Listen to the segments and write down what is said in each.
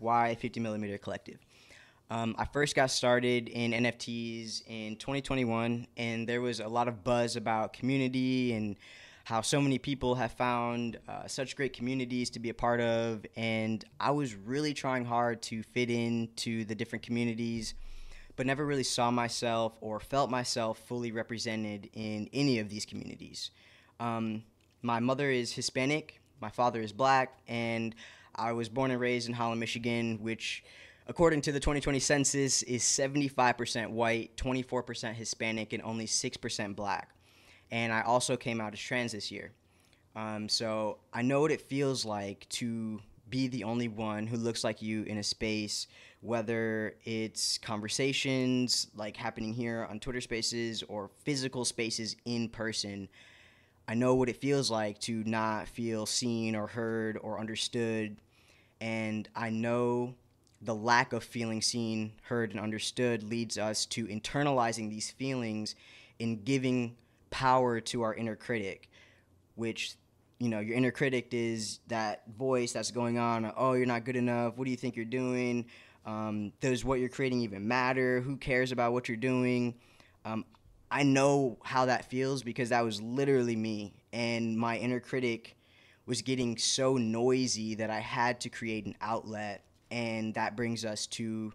why 50mm Collective? I first got started in NFTs in 2021, and there was a lot of buzz about community and how so many people have found such great communities to be a part of. And I was really trying hard to fit into the different communities, but never really saw myself or felt myself fully represented in any of these communities. My mother is Hispanic, my father is Black, and I was born and raised in Holland, Michigan, which, according to the 2020 census, is 75% white, 24% Hispanic, and only 6% Black. And I also came out as trans this year. So I know what it feels like to be the only one who looks like you in a space, whether it's conversations like happening here on Twitter Spaces or physical spaces in person. I know what it feels like to not feel seen or heard or understood, and I know the lack of feeling seen, heard, and understood leads us to internalizing these feelings and giving power to our inner critic, which, you know, your inner critic is that voice that's going on, oh, you're not good enough, what do you think you're doing, does what you're creating even matter, who cares about what you're doing? I know how that feels because that was literally me, and my inner critic was getting so noisy that I had to create an outlet, and that brings us to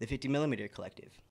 the 50mm Collective.